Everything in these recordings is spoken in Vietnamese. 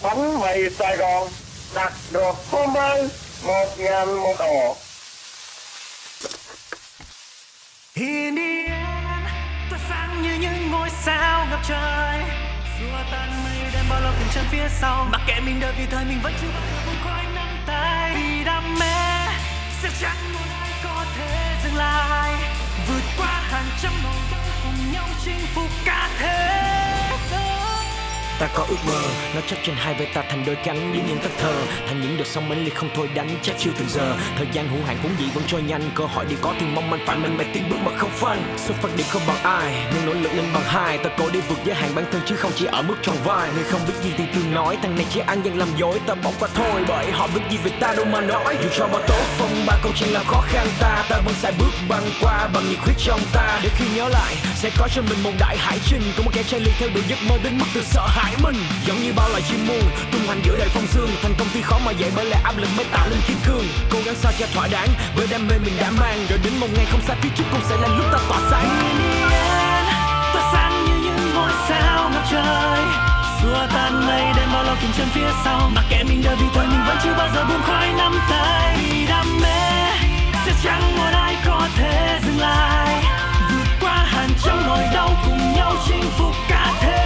phóng về Sài Gòn, đặt được hôm nay 1.000 ổ. Hình yên, tỏa sáng như những ngôi sao ngập trời. Xua tan mây đen bao lâu cùng chân phía sau. Mặc kệ mình đợi vì thời mình vẫn chưa bao giờ buông khói nắng tay. Vì đam mê, sẽ chẳng một ai có thể dừng lại. Vượt qua hàng trăm màu sắc cùng nhau chinh phục cả thế giới. Ta có ước mơ, nó chấp trên hai với ta thành đôi cánh như những tấc thơ. Thành những đợt sóng mãnh liệt không thôi đánh chát chiêu từng giờ. Thời gian hữu hạn cũng gì vẫn trôi nhanh. Cơ hội đi có thì mong manh phải mình mày tiến bước mà không phanh. Số phận điểm không bằng ai, nhưng nỗ lực lên bằng hai. Ta cố đi vượt giới hạn bản thân chứ không chỉ ở mức tròn vai. Người không biết gì thì thường nói, thằng này chỉ ăn gian làm dối. Ta bỏ qua thôi, bởi họ biết gì về ta đâu mà nói. Dù cho bao tố phong ba câu chuyện làm khó khăn ta, ta vẫn sẽ bước băng qua bằng nhiệt huyết trong ta. Để khi nhớ lại, sẽ có cho mình một đại hải trình. Có một kẻ trai lì theo đuổi giấc mơ đến mức từ sợ hãi mình. Giống như bao loài chim muôn tung hoành giữa đời phong sương. Thành công thì khó mà dễ, bởi lẽ áp lực mới tạo nên kim cương. Cố gắng sao cho thỏa đáng với đam mê mình đã mang. Rồi đến một ngày không xa phía trước cũng sẽ là lúc ta tỏa sáng. Tỏa sáng như những ngôi sao ngập trời. Xua tan mây đen bao lo cùng chân phía sau. Mặc kệ mình đời vì thôi mình vẫn chưa bao giờ buông khói nắm tay. Vì đam mê sẽ chẳng một ai có thể dừng lại. Vượt qua hàng trăm nỗi đau cùng nhau chinh phục cả thế.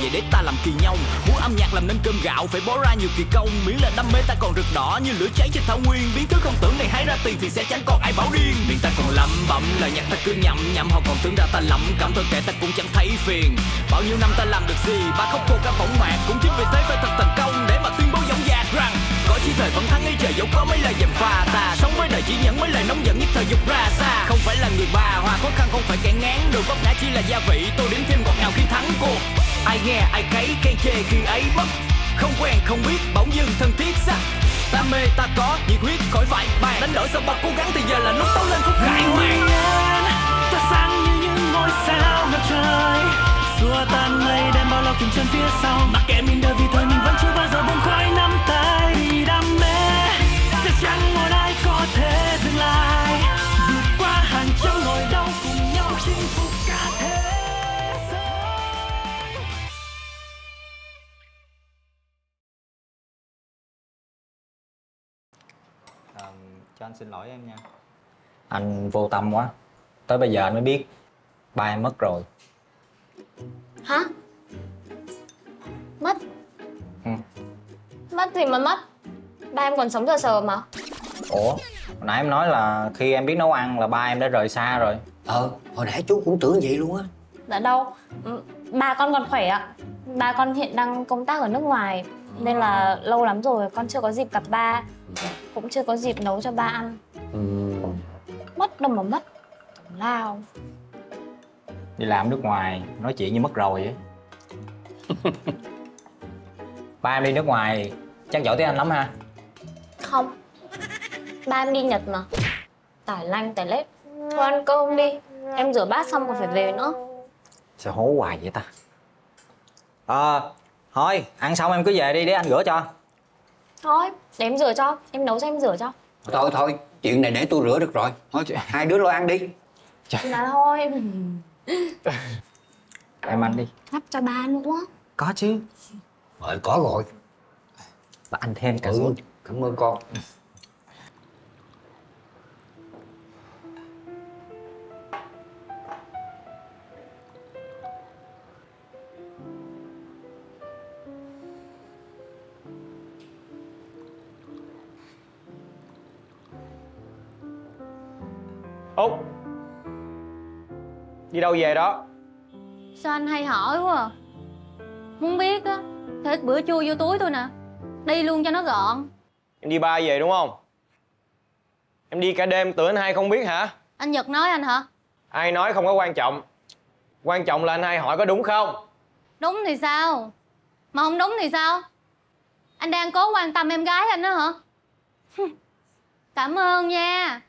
Vậy để ta làm kỳ nhau, muốn âm nhạc làm nên cơm gạo phải bỏ ra nhiều kỳ công. Miễn là đam mê ta còn rực đỏ như lửa cháy trên thảo nguyên. Biến thứ không tưởng này hái ra tiền thì sẽ chẳng còn ai bảo điên. Miệng ta còn lẩm bẩm lời nhạc ta cứ nhậm nhậm, họ còn tưởng ra ta lẩm cảm thôi kệ ta cũng chẳng thấy phiền. Bao nhiêu năm ta làm được gì ba khóc khô cả phỏng mạc. Cũng chính vì thế phải thật thành công để mà tuyên bố dõng dạc rằng có chí thời vẫn thắng ấy trời, dẫu có mấy lời dèm pha ta. Sống với đời chỉ nhận mấy lời nóng giận nhất thời dục ra xa. Không phải là người bà hoa khó khăn, không phải kẻ ngán. Đôi vấp ngã chỉ là gia vị, tôi đến thêm ngọt ngào khi thắng cuộc. Ai nghe ai cấy khen chê khi ấy mất. Không quen không biết bỗng dưng thân thiết sắc. Ta mê ta có nhiệt huyết khỏi vải bàn. Đánh đổi sau bao cố gắng thì giờ là lúc tấu lên khúc khải hoàn. Ta sáng như những ngôi sao ngập trời. Xua tan mây đen bao lâu cùng chân phía sau. Mặc kệ mình đời vì thời mình vẫn chưa bao giờ buông khói nắm tay. Vì đam mê sẽ chẳng một ai có thể dừng lại. Vượt qua hàng trăm nỗi đau cùng nhau chinh phục cả thế. Cho anh xin lỗi em nha. Anh vô tâm quá. Tới bây giờ anh mới biết ba em mất rồi. Hả? Mất? Ừ. Mất gì mà mất? Ba em còn sống sờ sờ mà. Ủa? Hồi nãy em nói là khi em biết nấu ăn là ba em đã rời xa rồi. Hồi nãy chú cũng tưởng vậy luôn á. Dạ đâu, ba con còn khỏe ạ. Ba con hiện đang công tác ở nước ngoài. Nên là lâu lắm rồi con chưa có dịp gặp ba. Cũng chưa có dịp nấu cho ba ăn. Mất đâu mà mất. Lao. Đi làm nước ngoài, nói chuyện như mất rồi vậy. Ba em đi nước ngoài chắc giỏi tiếng Anh lắm ha? Không. Ba em đi Nhật mà. Tải lanh tải lết. Thôi ăn cơm đi. Em rửa bát xong còn phải về nữa. Sao hố hoài vậy ta? Thôi, ăn xong em cứ về đi để anh rửa cho. Thôi, để em rửa cho, em nấu cho em rửa cho. Thôi, chuyện này để tôi rửa được rồi. Thôi, hai đứa lo ăn đi. Dạ thôi. Em ăn đi. Hấp cho ba nữa. Có chứ. Có rồi. Bà ăn thêm cả xuống. Cảm ơn con. Út, đi đâu về đó? Sao anh hay hỏi quá à? Muốn biết á, thử ít bữa chua vô túi tôi nè. Đi luôn cho nó gọn. Em đi ba về đúng không? Em đi cả đêm tưởng anh hai không biết hả? Anh Nhật nói anh hả? Ai nói không có quan trọng. Quan trọng là anh hai hỏi có đúng không? Đúng thì sao? Mà không đúng thì sao? Anh đang cố quan tâm em gái anh đó hả? Cảm ơn nha.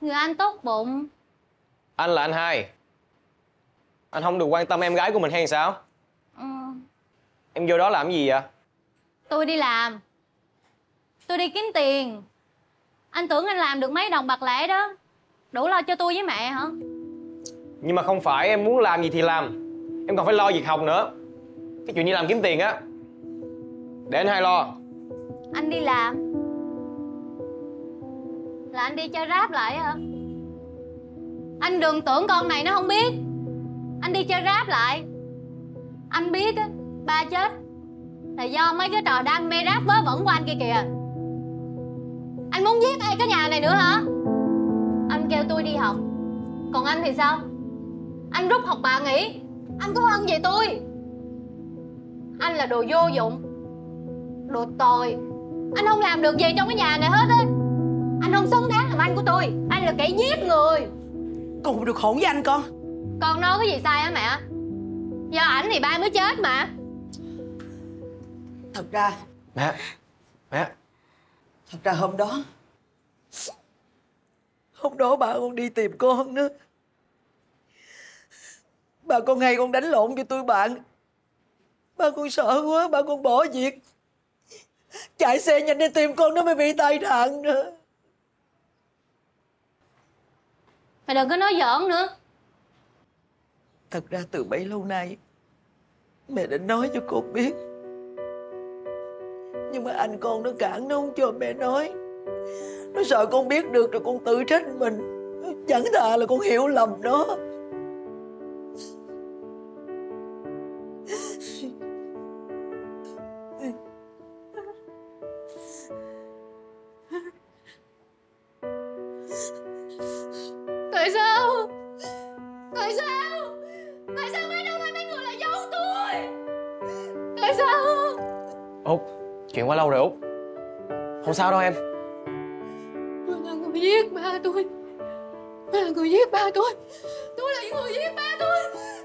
Người anh tốt bụng. Anh là anh hai. Anh không được quan tâm em gái của mình hay sao? Em vô đó làm gì vậy? Tôi đi làm. Tôi đi kiếm tiền. Anh tưởng anh làm được mấy đồng bạc lẻ đó đủ lo cho tôi với mẹ hả? Nhưng mà không phải em muốn làm gì thì làm. Em còn phải lo việc học nữa. Cái chuyện đi làm kiếm tiền á, để anh Hai lo. Anh đi làm là anh đi chơi ráp lại hả? Anh đừng tưởng con này nó không biết. Anh đi chơi ráp lại. Anh biết á, ba chết là do mấy cái trò đam mê ráp vớ vẩn của anh kia kìa. Anh muốn giết ai cái nhà này nữa hả? Anh kêu tôi đi học, còn anh thì sao? Anh rút học bạ nghỉ, anh có hơn gì tôi. Anh là đồ vô dụng, đồ tồi. Anh không làm được gì trong cái nhà này hết á. Anh không xứng đáng làm anh của tôi. Anh là kẻ giết người. Con không được hỗn với anh con. Con nói cái gì sai hả mẹ? Do ảnh thì ba mới chết mà. Thật ra Mẹ thật ra hôm đó bà con đi tìm con nữa. Bà con hay con đánh lộn với tụi bạn. Bà con sợ quá, bà con bỏ việc chạy xe nhanh đi tìm con, nó mới bị tai nạn nữa. Mày đừng có nói giỡn nữa. Thật ra từ bấy lâu nay mẹ đã nói cho cô biết, nhưng mà anh con nó cản, nó không cho mẹ nói. Nó sợ con biết được rồi con tự trách mình. Chẳng thà là con hiểu lầm nó. Tại sao mấy năm nay mấy người lại giấu tôi? Tại sao? Út, chuyện quá lâu rồi Út. Không sao đâu em. Tôi là người giết ba tôi. Tôi là người giết ba tôi. Tôi là người giết ba tôi.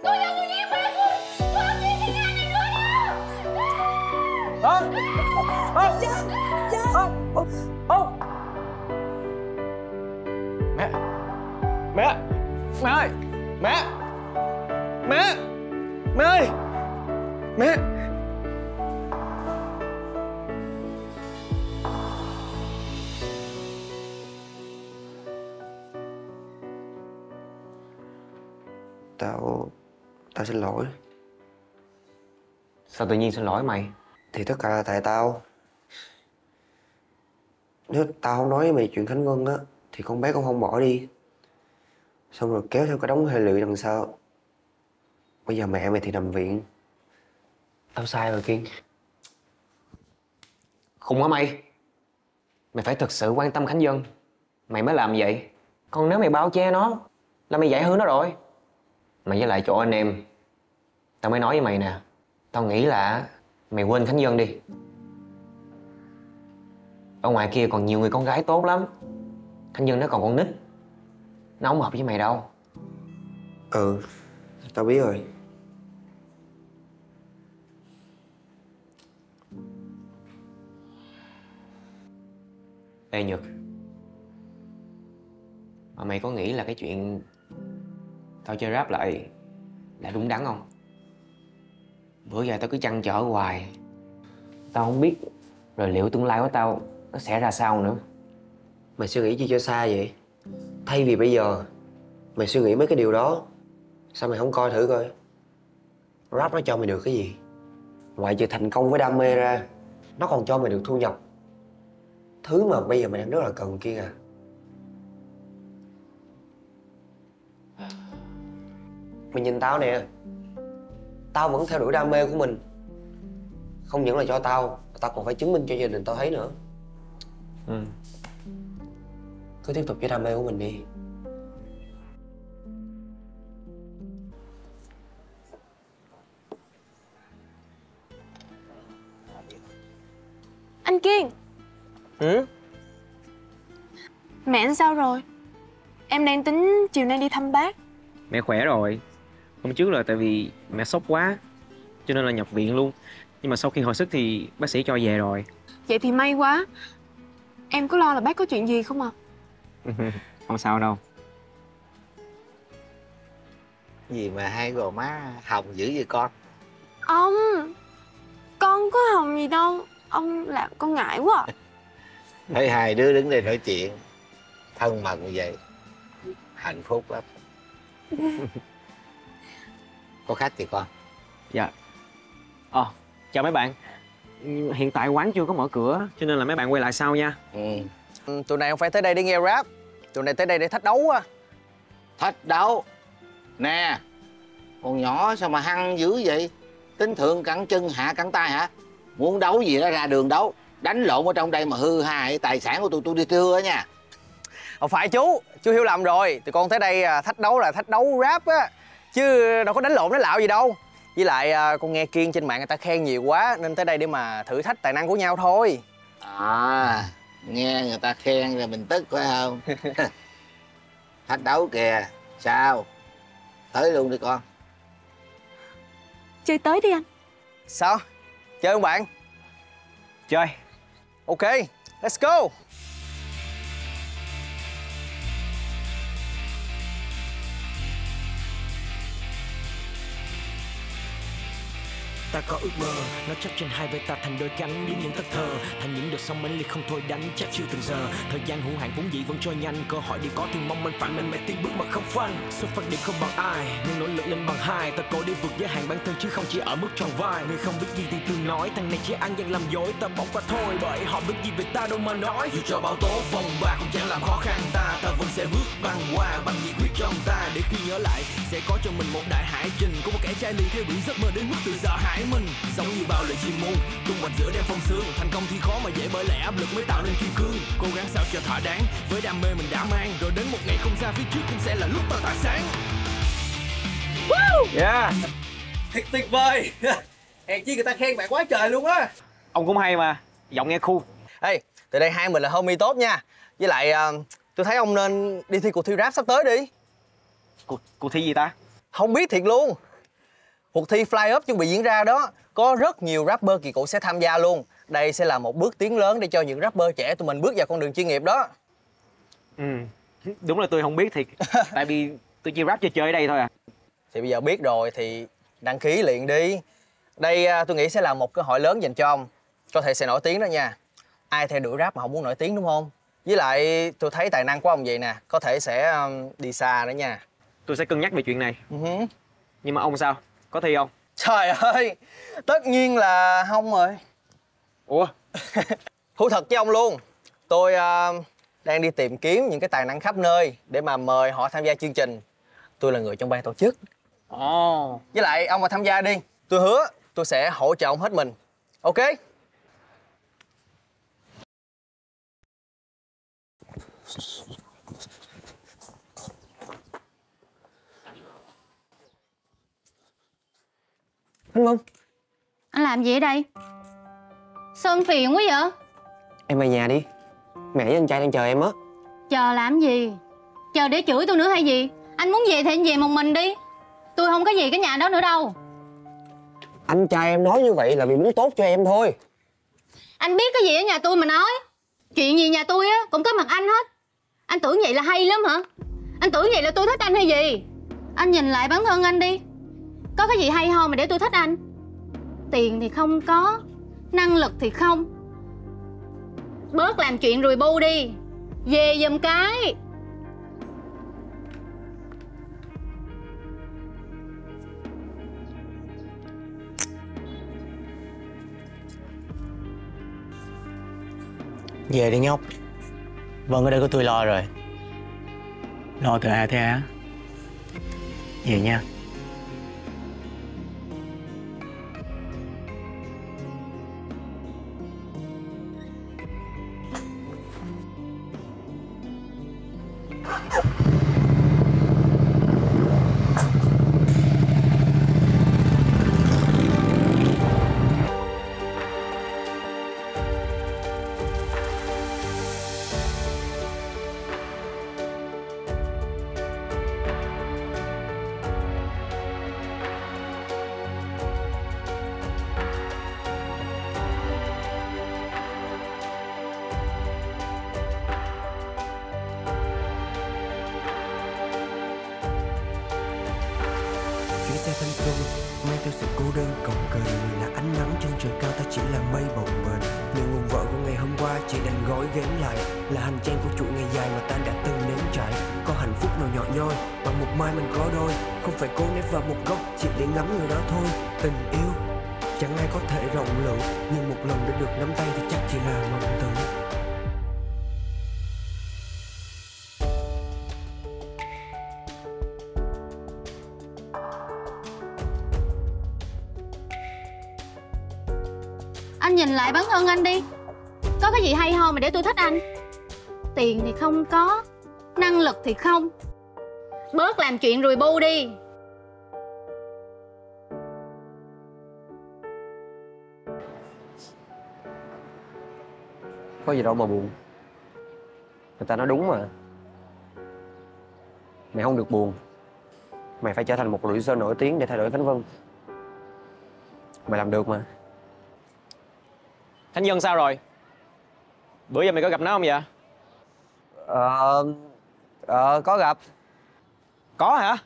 Tôi là người giết ba tôi. Tôi không giết cái nhà này nữa đâu. Không. Mẹ ơi! Tao xin lỗi. Sao tự nhiên xin lỗi mày? Thì tất cả là tại tao. Nếu tao không nói với mày chuyện Khánh Vân á, thì con bé cũng không bỏ đi, xong rồi kéo theo cái đống hệ lụy đằng sau. Bây giờ mẹ mày thì nằm viện. Tao sai rồi Kiên. Khùng hả mày? Mày phải thật sự quan tâm Khánh Vân mày mới làm vậy. Còn nếu mày bao che nó là mày giải hứa nó rồi. Mày với lại chỗ anh em. Tao mới nói với mày nè, tao nghĩ là mày quên Khánh Vân đi. Ở ngoài kia còn nhiều người con gái tốt lắm. Khánh Vân nó còn con nít, nó không hợp với mày đâu. Ừ, tao biết rồi. Ê Nhật, mà mày có nghĩ là cái chuyện tao chơi rap lại là đúng đắn không? Bữa giờ tao cứ trăn trở hoài. Tao không biết rồi liệu tương lai của tao nó sẽ ra sao nữa. Mày suy nghĩ chi cho xa vậy? Thay vì bây giờ mày suy nghĩ mấy cái điều đó, sao mày không coi thử coi rap nó cho mày được cái gì? Ngoại trừ thành công với đam mê ra, nó còn cho mày được thu nhập, thứ mà bây giờ mày đang rất là cần kia à. Mày nhìn tao nè, tao vẫn theo đuổi đam mê của mình. Không những là cho tao, tao còn phải chứng minh cho gia đình tao thấy nữa. Ừ, cứ tiếp tục với đam mê của mình đi. Anh Kiên. Ừ? Mẹ anh sao rồi? Em đang tính chiều nay đi thăm bác. Mẹ khỏe rồi. Hôm trước là tại vì mẹ sốc quá cho nên là nhập viện luôn. Nhưng mà sau khi hồi sức thì bác sĩ cho về rồi. Vậy thì may quá. Em có lo là bác có chuyện gì không ạ? Không sao đâu. Gì mà hai gò má hồng dữ vậy con? Ông, con có hồng gì đâu. Ông làm con ngại quá. Thấy hai đứa đứng đây nói chuyện thân mật như vậy, hạnh phúc lắm. Có khách thì con. Dạ. Chào mấy bạn. Hiện tại quán chưa có mở cửa cho nên là mấy bạn quay lại sau nha. Tụi này không phải tới đây để nghe rap, tụi này tới đây để thách đấu á. Thách đấu? Nè, con nhỏ sao mà hăng dữ vậy? Tính thượng cẳng chân hạ cẳng tay hả? Muốn đấu gì đó ra đường đấu, đánh lộn ở trong đây mà hư hại tài sản của tụi tôi đi thưa nha. Không phải chú hiểu lầm rồi. Tụi con tới đây thách đấu là thách đấu rap á, chứ đâu có đánh lộn đánh lạo gì đâu. Với lại con nghe Kiên trên mạng người ta khen nhiều quá nên tới đây để mà thử thách tài năng của nhau thôi. À, nghe người ta khen rồi mình tức phải không? Thách đấu kìa, sao? Tới luôn đi con. Chơi tới đi anh. Sao? Chơi không bạn? Chơi. Ok, let's go. Ta có ước mơ, nó chấp trên hai vai ta thành đôi cánh biến những thất thờ thành những đợt sóng mãnh liệt không thôi đánh chắc chiêu từng giờ. Thời gian hữu hạn vốn dĩ vẫn trôi nhanh, cơ hội đi có thường mong manh phản nên mày tiến bước mà không phanh. Số phận điểm không bằng ai nhưng nỗ lực lên bằng hai. Ta cố đi vượt giới hạn bản thân chứ không chỉ ở mức tròn vai. Người không biết gì thì thường nói thằng này chỉ ăn gian làm dối, ta bỏ qua thôi bởi họ biết gì về ta đâu mà nói. Dù cho bão tố vòng ba cũng chẳng làm khó khăn ta, ta vẫn sẽ bước băng qua bằng nhiệt huyết trong ta để khi nhớ lại sẽ có cho mình một đại hải trình của một kẻ trai lì theo đuổi giấc mơ đến mức tự sợ hãi mình. Giống như bao lời chim muôn tung hoành giữa đêm phong sương, thành công thì khó mà dễ bởi lẽ áp lực mới tạo nên kim cương. Cố gắng sao cho thỏa đáng với đam mê mình đã mang, rồi đến một ngày không xa phía trước cũng sẽ là lúc ta tỏa sáng. Yeah, thật tuyệt vời. Hèn chi người ta khen bạn quá trời luôn á. Ông cũng hay mà, giọng nghe cool. Ê, từ đây hai mình là homie tốt nha. Với lại tôi thấy ông nên đi thi cuộc thi rap sắp tới đi. Cuộc thi gì ta? Không biết thiệt luôn. Cuộc thi Fly Up chuẩn bị diễn ra đó, có rất nhiều rapper kỳ cựu sẽ tham gia luôn. Đây sẽ là một bước tiến lớn để cho những rapper trẻ tụi mình bước vào con đường chuyên nghiệp đó. Đúng là tôi không biết thiệt. Tại vì tôi chỉ rap chơi ở đây thôi à. Thì bây giờ biết rồi thì đăng ký liền đi. Đây tôi nghĩ sẽ là một cơ hội lớn dành cho ông. Có thể sẽ nổi tiếng đó nha. Ai theo đuổi rap mà không muốn nổi tiếng đúng không? Với lại tôi thấy tài năng của ông vậy nè, có thể sẽ đi xa nữa nha. Tôi sẽ cân nhắc về chuyện này. Nhưng mà ông sao? Có thi không? Trời ơi, tất nhiên là không rồi. Ủa? Thú thật với ông luôn, tôi đang đi tìm kiếm những cái tài năng khắp nơi để mà mời họ tham gia chương trình. Tôi là người trong ban tổ chức. Ồ. Với lại ông mà tham gia đi, tôi hứa tôi sẽ hỗ trợ ông hết mình. Ok? Anh Ngân, anh làm gì ở đây? Sơn phiền quá vậy? Em về nhà đi, mẹ với anh trai đang chờ em á. Chờ làm gì? Chờ để chửi tôi nữa hay gì? Anh muốn về thì anh về một mình đi, tôi không có gì cái nhà đó nữa đâu. Anh trai em nói như vậy là vì muốn tốt cho em thôi. Anh biết cái gì ở nhà tôi mà nói. Chuyện gì nhà tôi á cũng có mặt anh hết. Anh tưởng vậy là hay lắm hả? Anh tưởng vậy là tôi thích anh hay gì? Anh nhìn lại bản thân anh đi, có cái gì hay ho mà để tôi thích anh? Tiền thì không có, năng lực thì không. Bớt làm chuyện rùi bu đi, về giùm cái. Về đi nhóc, Vân ở đây có tôi lo rồi. Lo từ A tới A. Về nha. Thanh xuân mang theo sự cô đơn cồng kềnh, là ánh nắng trên trời cao ta chỉ là mây bồng bềnh. Người nguồn vợ của ngày hôm qua chỉ đành gói ghém lại, là hành trang của chuỗi ngày dài mà ta đã từng nếm trải. Có hạnh phúc nào nhỏ nhoi bằng một mai mình có đôi, không phải cố nép vào một góc chỉ để ngắm người đó thôi. Tình yêu Chẳng ai có thể rộng lượng, nhưng một lần để được nắm tay thì chắc chỉ là mộng tưởng. Anh nhìn lại bản thân anh đi. Có cái gì hay ho mà để tôi thích anh? Tiền thì không có, năng lực thì không. Bớt làm chuyện rùi bu đi. Có gì đâu mà buồn. Người ta nói đúng mà. Mày không được buồn. Mày phải trở thành một producer nổi tiếng để thay đổi Khánh Vân. Mày làm được mà. Khánh Vân sao rồi? Bữa giờ mày có gặp nó không vậy? Có gặp. Có hả?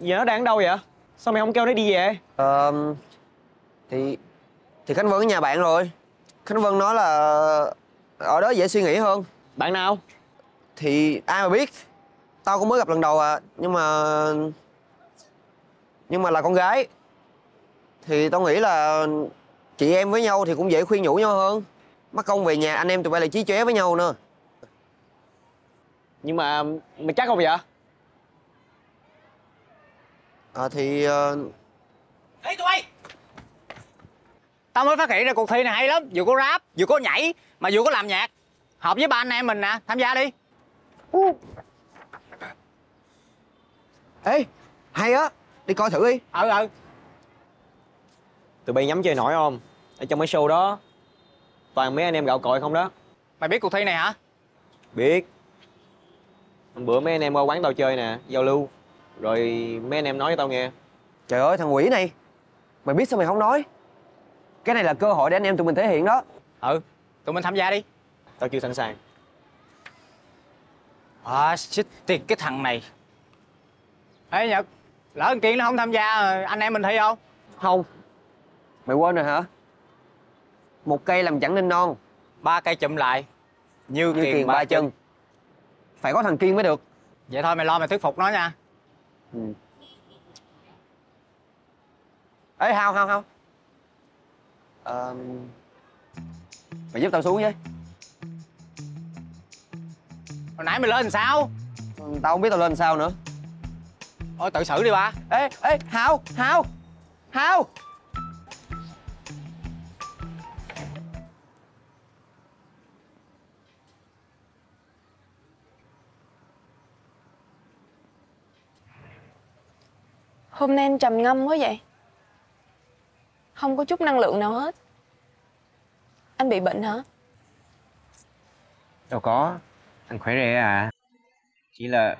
Giờ nó đang ở đâu vậy? Sao mày không kêu nó đi về? Thì Khánh Vân ở nhà bạn rồi. Khánh Vân nói là ở đó dễ suy nghĩ hơn. Bạn nào? Thì ai mà biết. Tao cũng mới gặp lần đầu à. Nhưng mà là con gái thì tao nghĩ là chị em với nhau thì cũng dễ khuyên nhủ nhau hơn. Mắc công về nhà anh em tụi bay lại chí chóe với nhau nữa. Nhưng mà mày chắc không vậy? Ê tụi bay! Tao mới phát hiện ra cuộc thi này hay lắm. Vừa có rap, vừa có nhảy, mà vừa có làm nhạc. Hợp với ba anh em mình nè, à, tham gia đi. Ê, hay á, đi coi thử đi. Ừ. Tụi bay nhắm chơi nổi không? Ở trong cái show đó toàn mấy anh em gạo cội không đó. Mày biết cuộc thi này hả? Biết. Hôm bữa mấy anh em qua quán tao chơi nè, giao lưu. Rồi mấy anh em nói cho tao nghe. Trời ơi thằng quỷ này, mày biết sao mày không nói? Cái này là cơ hội để anh em tụi mình thể hiện đó. Ừ, tụi mình tham gia đi. Tao chưa sẵn sàng. À, shit, tiền cái thằng này. Ê Nhật, lỡ thằng Kiên nó không tham gia anh em mình thi không? Không. Mày quên rồi hả? Một cây làm chẳng nên non, ba cây chụm lại như kiền ba chân. Phải có thằng Kiên mới được. Vậy thôi mày lo mày thuyết phục nó nha. Ừ. Ê Hao. Mày giúp tao xuống với. Hồi nãy mày lên làm sao? Tao không biết tao lên làm sao nữa. Ôi tự xử đi ba. Ê Hao. Hôm nay anh trầm ngâm quá vậy. Không có chút năng lượng nào hết. Anh bị bệnh hả? Đâu có. Anh khỏe re à. Chỉ là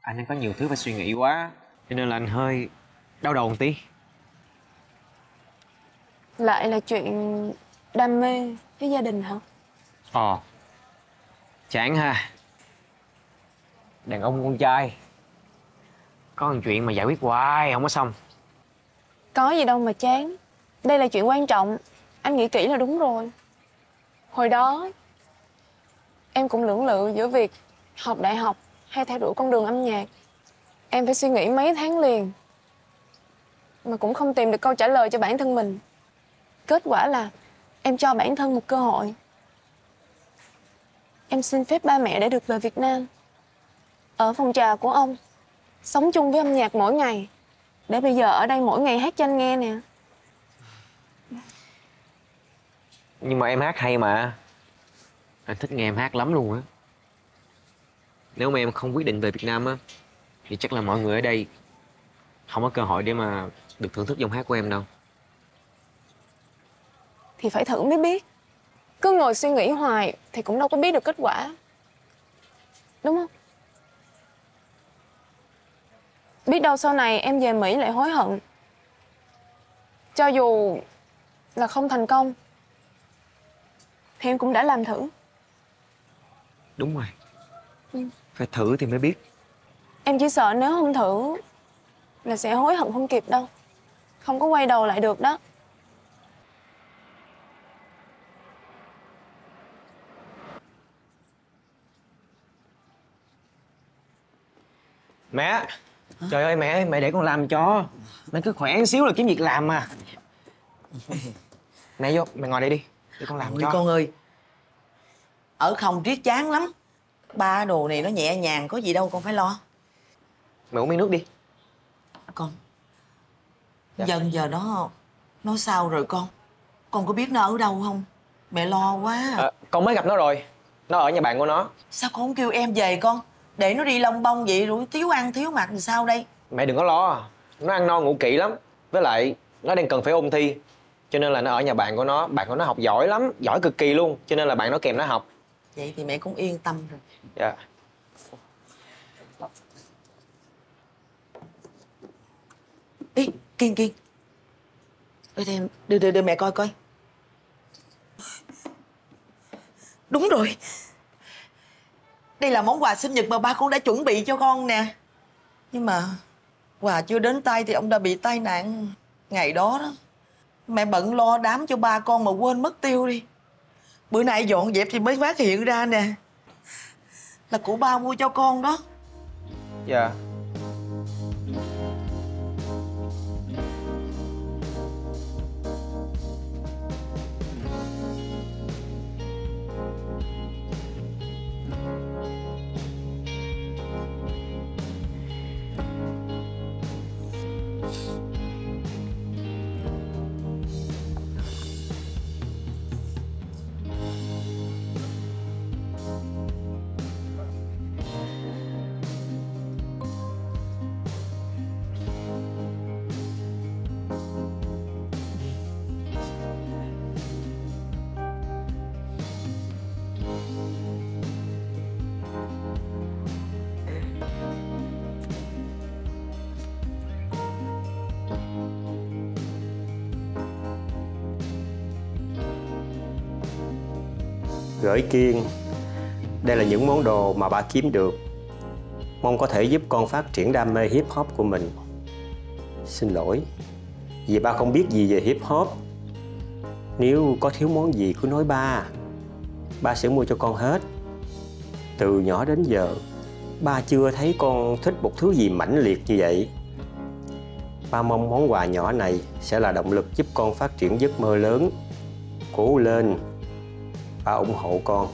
anh đang có nhiều thứ phải suy nghĩ quá, cho nên là anh hơi đau đầu một tí. Lại là chuyện đam mê với gia đình hả? Chán ha. Đàn ông con trai có một chuyện mà giải quyết hoài không có xong. Có gì đâu mà chán. Đây là chuyện quan trọng. Anh nghĩ kỹ là đúng rồi. Hồi đó em cũng lưỡng lự giữa việc học đại học hay theo đuổi con đường âm nhạc. Em phải suy nghĩ mấy tháng liền mà cũng không tìm được câu trả lời cho bản thân mình. Kết quả là em cho bản thân một cơ hội. Em xin phép ba mẹ để được về Việt Nam, ở phòng trà của ông, sống chung với âm nhạc mỗi ngày, để bây giờ ở đây mỗi ngày hát cho anh nghe nè. Nhưng mà em hát hay mà. Anh thích nghe em hát lắm luôn á. Nếu mà em không quyết định về Việt Nam á, thì chắc là mọi người ở đây không có cơ hội để mà được thưởng thức giọng hát của em đâu. Thì phải thử mới biết. Cứ ngồi suy nghĩ hoài thì cũng đâu có biết được kết quả, đúng không? Biết đâu sau này em về Mỹ lại hối hận. Cho dù là không thành công thì em cũng đã làm thử. Đúng rồi. Ừ. Phải thử thì mới biết. Em chỉ sợ nếu không thử là sẽ hối hận không kịp đâu. Không có quay đầu lại được đó. Mẹ. Hả? Trời ơi mẹ, mẹ để con làm cho. Mẹ cứ khỏe xíu là kiếm việc làm mà. Mẹ vô, mẹ ngồi đây đi. Để con làm. Ôi cho con ơi, ở không riết chán lắm. Ba đồ này nó nhẹ nhàng, có gì đâu con phải lo. Mẹ uống miếng nước đi con. Dạ. Dần giờ nó sao rồi con? Con có biết nó ở đâu không? Mẹ lo quá. À, con mới gặp nó rồi. Nó ở nhà bạn của nó. Sao con không kêu em về con? Để nó đi lông bông vậy rồi thiếu ăn thiếu mặc làm sao đây? Mẹ đừng có lo. Nó ăn no ngủ kỹ lắm. Với lại nó đang cần phải ôn thi, cho nên là nó ở nhà bạn của nó. Bạn của nó học giỏi lắm, giỏi cực kỳ luôn, cho nên là bạn nó kèm nó học. Vậy thì mẹ cũng yên tâm rồi. Dạ. Ý, Kiên. Ê, thêm đưa mẹ coi coi. Đúng rồi, đây là món quà sinh nhật mà ba con đã chuẩn bị cho con nè. Nhưng mà quà chưa đến tay thì ông đã bị tai nạn ngày đó đó. Mẹ bận lo đám cho ba con mà quên mất tiêu đi. Bữa nay dọn dẹp thì mới phát hiện ra nè. Là của ba mua cho con đó. Dạ. Gửi Kiên, đây là những món đồ mà ba kiếm được. Mong có thể giúp con phát triển đam mê hip hop của mình. Xin lỗi, vì ba không biết gì về hip hop. Nếu có thiếu món gì cứ nói ba sẽ mua cho con hết. Từ nhỏ đến giờ, ba chưa thấy con thích một thứ gì mãnh liệt như vậy. Ba mong món quà nhỏ này sẽ là động lực giúp con phát triển giấc mơ lớn. Cố lên, ba ủng hộ con.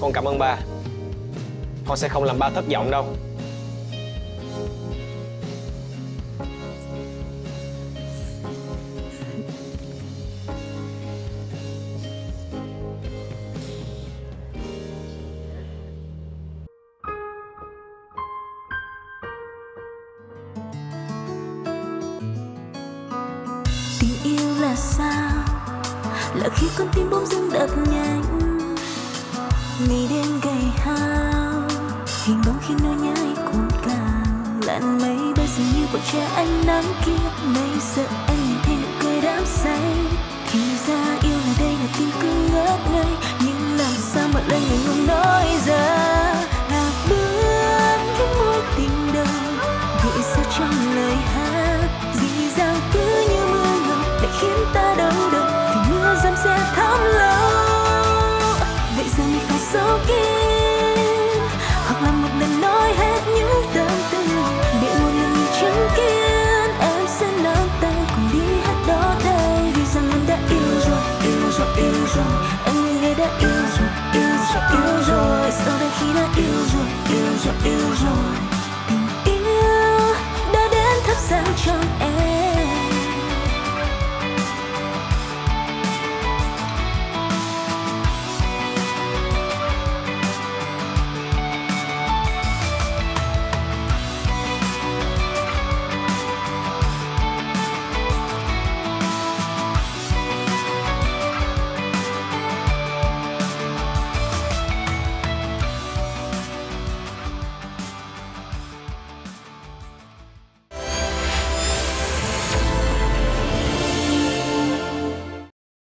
Con cảm ơn ba. Con sẽ không làm ba thất vọng đâu. Yêu rồi, em nghe đã yêu rồi, yêu rồi, yêu rồi. Sau đây khi đã yêu